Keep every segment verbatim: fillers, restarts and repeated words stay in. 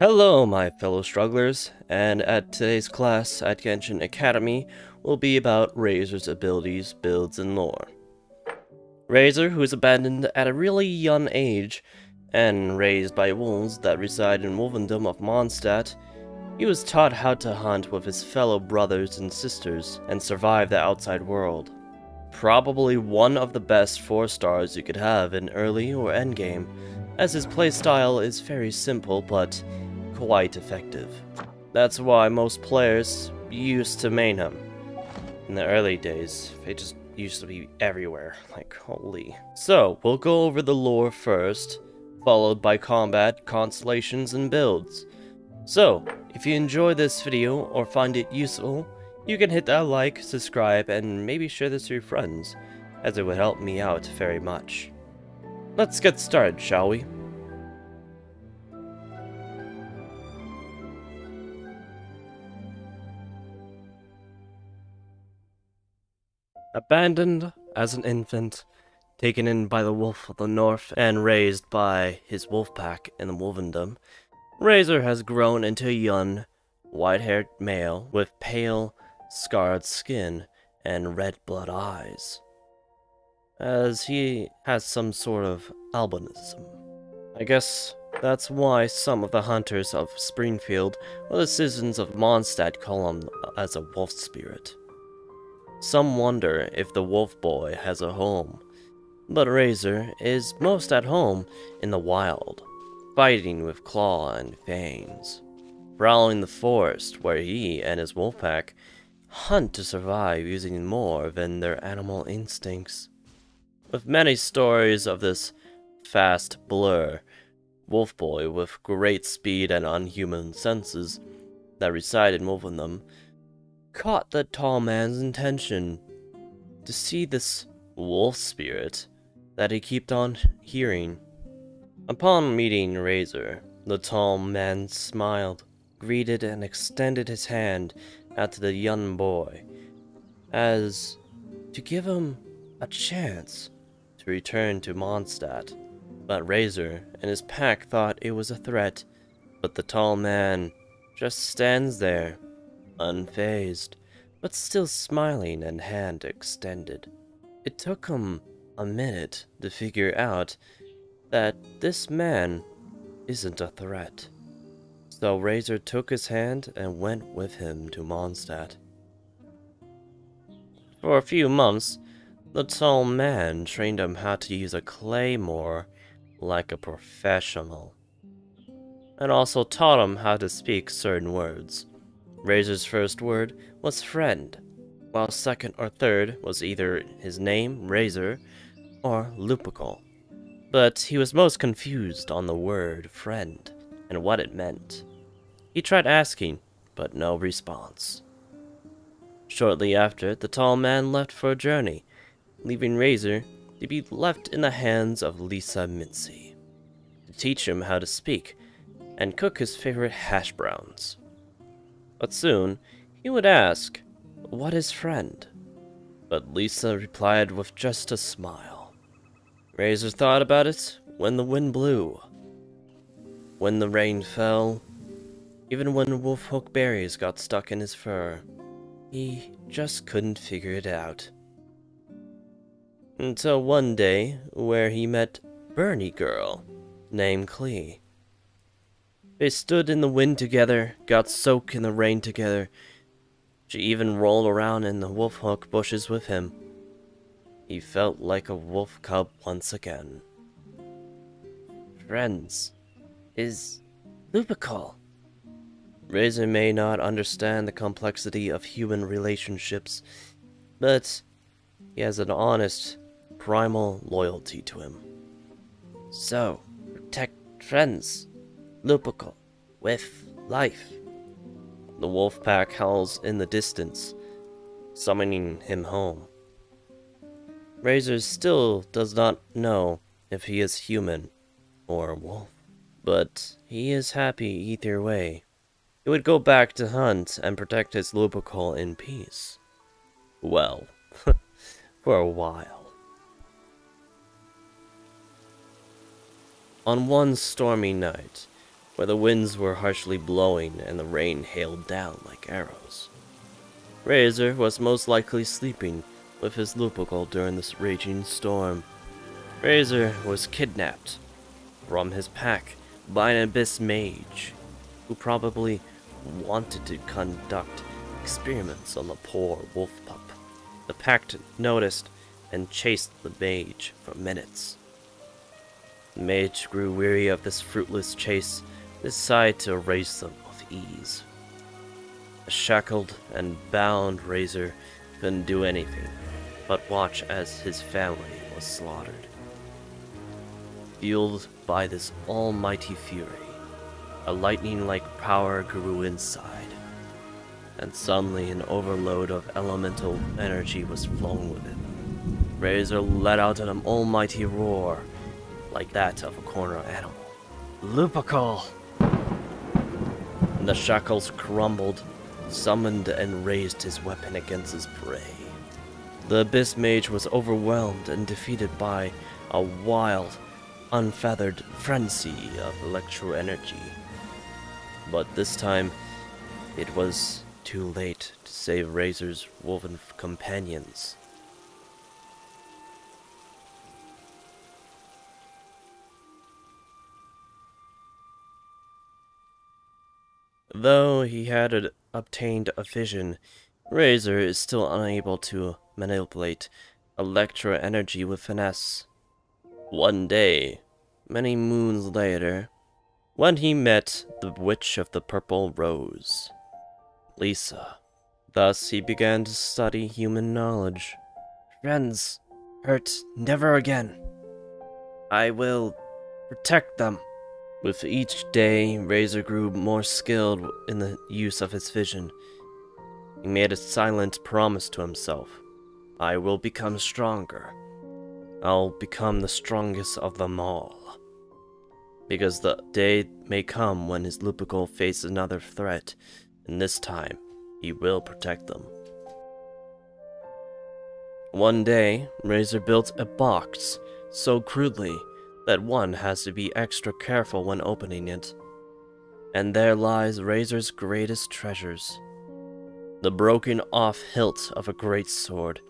Hello my fellow strugglers, and at today's class at Genshin Academy will be about Razor's abilities, builds, and lore. Razor, who is abandoned at a really young age and raised by wolves that reside in Wolvendom of Mondstadt, he was taught how to hunt with his fellow brothers and sisters and survive the outside world. Probably one of the best four stars you could have in early or endgame, as his playstyle is very simple but quite effective. That's why most players used to main him. In the early days, they just used to be everywhere, like holy. So, we'll go over the lore first, followed by combat, constellations, and builds. So, if you enjoy this video or find it useful, you can hit that like, subscribe, and maybe share this to your friends, as it would help me out very much. Let's get started, shall we? Abandoned as an infant, taken in by the Wolf of the North, and raised by his wolf pack in the Wolvendom, Razor has grown into a young, white-haired male with pale, scarred skin and red blood eyes, as he has some sort of albinism. I guess that's why some of the hunters of Springfield or the citizens of Mondstadt call him as a wolf spirit. Some wonder if the wolf boy has a home, but Razor is most at home in the wild, fighting with Claw and Fangs, prowling the forest where he and his wolf pack hunt to survive using more than their animal instincts. With many stories of this fast blur, wolf boy with great speed and unhuman senses that reside in Wolvendom, caught the tall man's intention to see this wolf spirit that he kept on hearing. Upon meeting Razor, the tall man smiled, greeted, and extended his hand out to the young boy, as to give him a chance to return to Mondstadt. But Razor and his pack thought it was a threat, but the tall man just stands there, unfazed, but still smiling and hand extended. It took him a minute to figure out that this man isn't a threat. So Razor took his hand and went with him to Mondstadt. For a few months, the tall man trained him how to use a claymore like a professional, and also taught him how to speak certain words. Razor's first word was friend, while second or third was either his name, Razor, or Lupakol. But he was most confused on the word friend and what it meant. He tried asking, but no response. Shortly after, the tall man left for a journey, leaving Razor to be left in the hands of Lisa Mincy to teach him how to speak and cook his favorite hash browns. But soon, he would ask, "What is friend?" But Lisa replied with just a smile. Razor thought about it when the wind blew, when the rain fell, even when wolfhook berries got stuck in his fur. He just couldn't figure it out. Until one day, where he met Bernie Girl, named Klee. They stood in the wind together, got soaked in the rain together. She even rolled around in the wolfhook bushes with him. He felt like a wolf cub once again. Friends is Lupakol. Razor may not understand the complexity of human relationships, but he has an honest, primal loyalty to him. So, protect friends, Lupakol, with life. The wolf pack howls in the distance, summoning him home. Razor still does not know if he is human or a wolf, but he is happy either way. He would go back to hunt and protect his Lupakol in peace. Well, for a while. On one stormy night, where the winds were harshly blowing and the rain hailed down like arrows. Razor was most likely sleeping with his Lupakol during this raging storm. Razor was kidnapped from his pack by an Abyss Mage, who probably wanted to conduct experiments on the poor wolf pup. The pack noticed and chased the mage for minutes. The mage grew weary of this fruitless chase and decided to erase them with ease. A shackled and bound Razor couldn't do anything but watch as his family was slaughtered. Fueled by this almighty fury, a lightning-like power grew inside, and suddenly an overload of elemental energy was flowing with it. Razor let out an almighty roar, like that of a corner animal. Lupakol! And the shackles crumbled, summoned and raised his weapon against his prey. The Abyss Mage was overwhelmed and defeated by a wild, unfeathered frenzy of electro energy. But this time, it was too late to save Razor's wolven companions. Though he had a, obtained a vision, Razor is still unable to manipulate electro energy with finesse. One day, many moons later, when he met the Witch of the Purple Rose, Lisa. Thus he began to study human knowledge. Friends, hurt never again. I will protect them. With each day, Razor grew more skilled in the use of his vision. He made a silent promise to himself. I will become stronger. I'll become the strongest of them all. Because the day may come when his Lupakol faces another threat, and this time, he will protect them. One day, Razor built a box so crudely that one has to be extra careful when opening it. And there lies Razor's greatest treasures. The broken off hilt of a great sword,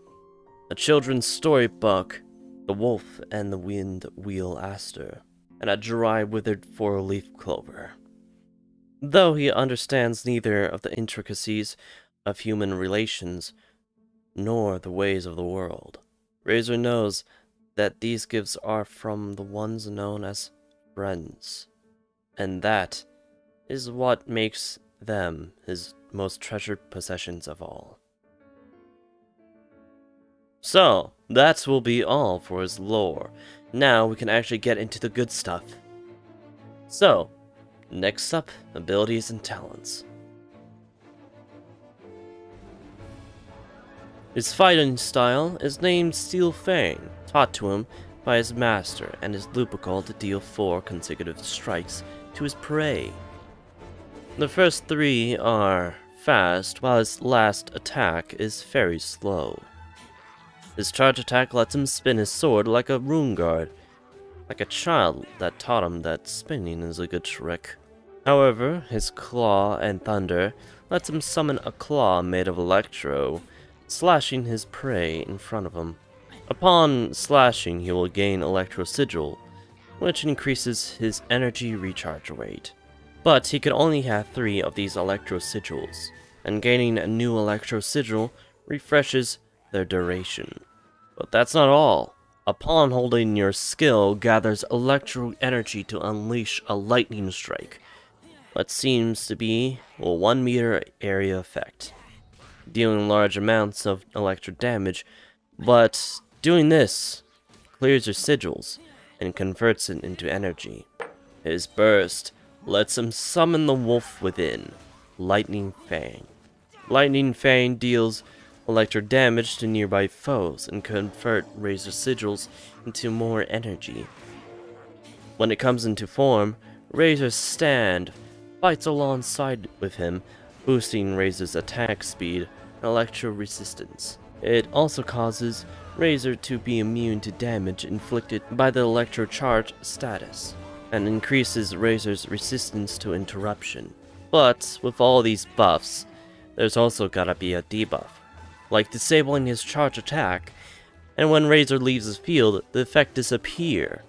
a children's storybook, the wolf and the wind wheel aster, and a dry withered four-leaf clover. Though he understands neither of the intricacies of human relations, nor the ways of the world, Razor knows that these gifts are from the ones known as friends, and that is what makes them his most treasured possessions of all. So, that will be all for his lore. Now we can actually get into the good stuff. So, next up, abilities and talents. His fighting style is named Steel Fang, taught to him by his master and his Lupakol to deal four consecutive strikes to his prey. The first three are fast, while his last attack is very slow. His charge attack lets him spin his sword like a rune guard, like a child that taught him that spinning is a good trick. However, his Claw and Thunder lets him summon a claw made of electro, slashing his prey in front of him. Upon slashing, he will gain Electro Sigil, which increases his energy recharge rate. But he could only have three of these Electro Sigils, and gaining a new Electro Sigil refreshes their duration. But that's not all. Upon holding your skill, gathers electro energy to unleash a lightning strike, what seems to be a one meter area effect, dealing large amounts of electro damage, but doing this clears your sigils and converts it into energy. His burst lets him summon the wolf within, Lightning Fang. Lightning Fang deals electro damage to nearby foes and convert Razor sigils into more energy. When it comes into form, Razor's stand fights alongside with him, boosting Razor's attack speed and electro resistance. It also causes Razor to be immune to damage inflicted by the electro charge status. and increases Razor's resistance to interruption. But with all these buffs, there's also gotta be a debuff, like disabling his charge attack, and when Razor leaves his field, the effect disappears,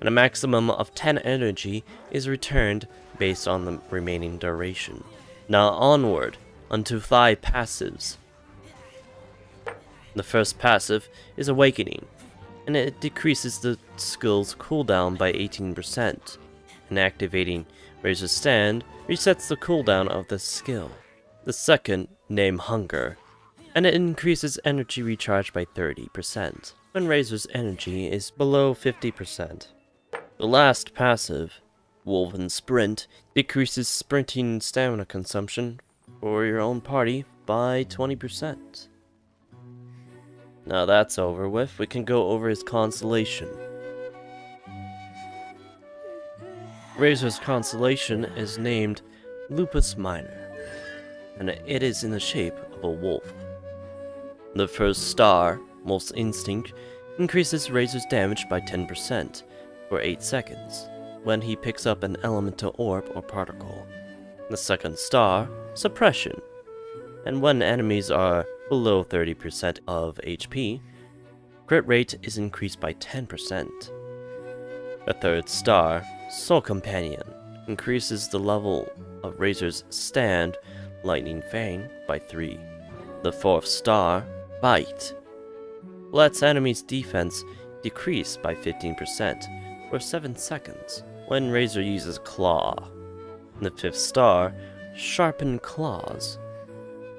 and a maximum of ten energy is returned based on the remaining duration. Now onward, unto five passives. The first passive is Awakening, and it decreases the skill's cooldown by eighteen percent, and activating Razor's Stand resets the cooldown of the skill. The second, Name Hunger, and it increases energy recharge by thirty percent, when Razor's energy is below fifty percent. The last passive, Wolven Sprint, decreases sprinting stamina consumption for your own party by twenty percent. Now that's over with, we can go over his Constellation. Razor's Constellation is named Lupus Minor, and it is in the shape of a wolf. The first star, Wolf's Instinct, increases Razor's damage by ten percent for eight seconds, when he picks up an elemental orb or particle. The second star, Suppression, and when enemies are below thirty percent of H P, crit rate is increased by ten percent. The third star, Soul Companion, increases the level of Razor's Stand, Lightning Fang, by three. The fourth star, Bite, lets enemies' defense decrease by fifteen percent for seven seconds when Razor uses Claw. The fifth star, Sharpen Claws,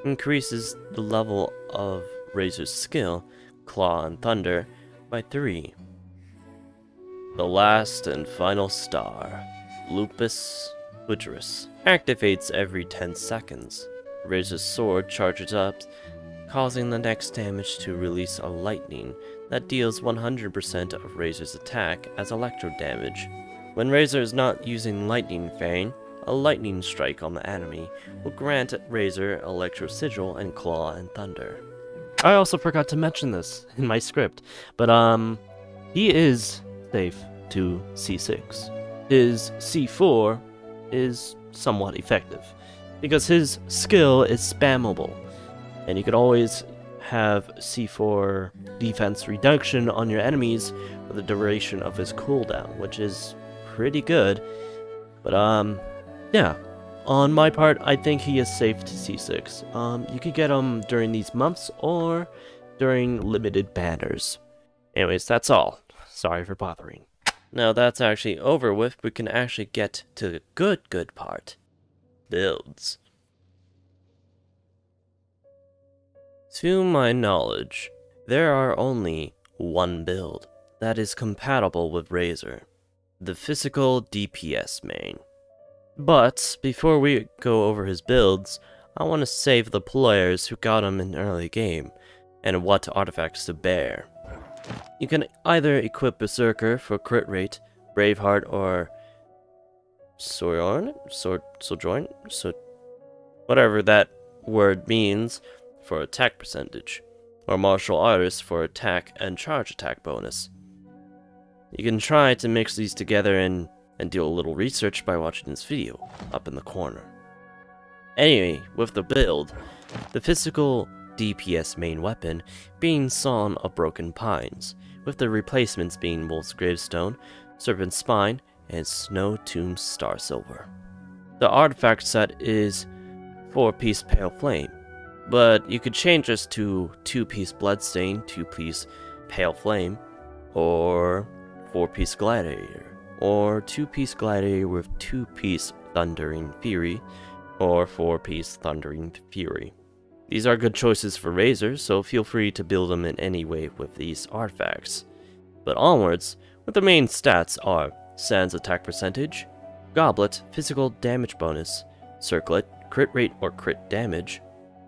increases the level of Razor's skill, Claw and Thunder, by three. The last and final star, Lupus Putris, activates every ten seconds. Razor's sword charges up, causing the next damage to release a lightning that deals one hundred percent of Razor's attack as electro damage. When Razor is not using Lightning Fang, a lightning strike on the enemy will grant Razor Electro Sigil and Claw and Thunder. I also forgot to mention this in my script, but um, he is safe to C six. His C four is somewhat effective, because his skill is spammable, and you could always have C four defense reduction on your enemies for the duration of his cooldown, which is pretty good, but um... yeah, on my part, I think he is safe to C six. Um, you could get him during these months or during limited banners. Anyways, that's all. Sorry for bothering. Now that's actually over with, we can actually get to the good, good part. Builds. To my knowledge, there are only one build that is compatible with Razor. The physical D P S main. But before we go over his builds, I want to save the players who got him in early game, and what artifacts to bear. You can either equip Berserker for crit rate, Braveheart, or Sojourn, Sojourn, Sojourn, so whatever that word means, for attack percentage, or Martial Artist for attack and charge attack bonus. You can try to mix these together and and do a little research by watching this video up in the corner. Anyway, with the build, the physical D P S main weapon being Song of Broken Pines, with the replacements being Wolf's Gravestone, Serpent's Spine, and Snow Tomb Star Silver. The artifact set is four piece Pale Flame, but you could change this to two piece Bloodstain, two piece Pale Flame, or four piece Gladiator, or two piece Gladiator with two piece Thundering Fury, or four piece Thundering Fury. These are good choices for Razor, so feel free to build them in any way with these artifacts. But onwards, what the main stats are: Sand's attack percentage, Goblet physical damage bonus, Circlet crit rate or crit damage,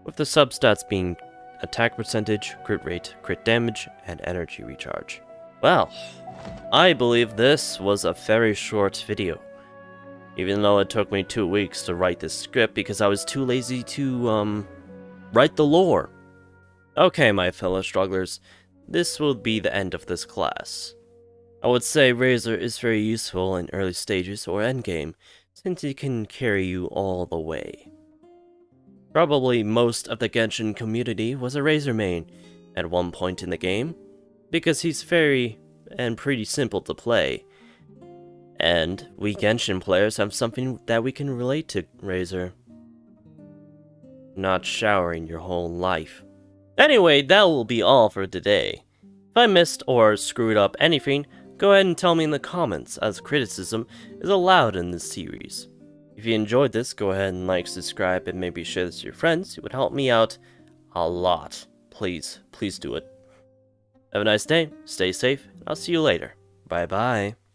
with the substats being attack percentage, crit rate, crit damage, and energy recharge. Well, I believe this was a very short video, even though it took me two weeks to write this script because I was too lazy to, um, write the lore. Okay, my fellow strugglers, this will be the end of this class. I I would say Razor is very useful in early stages or endgame, since it can carry you all the way. Probably most of the Genshin community was a Razor main at one point in the game, because he's very and pretty simple to play. And we Genshin players have something that we can relate to Razor. Not showering your whole life. Anyway, that will be all for today. If I missed or screwed up anything, go ahead and tell me in the comments, as criticism is allowed in this series. If you enjoyed this, go ahead and like, subscribe, and maybe share this to your friends. It would help me out a lot. Please, please do it. Have a nice day, stay safe, and I'll see you later. Bye bye.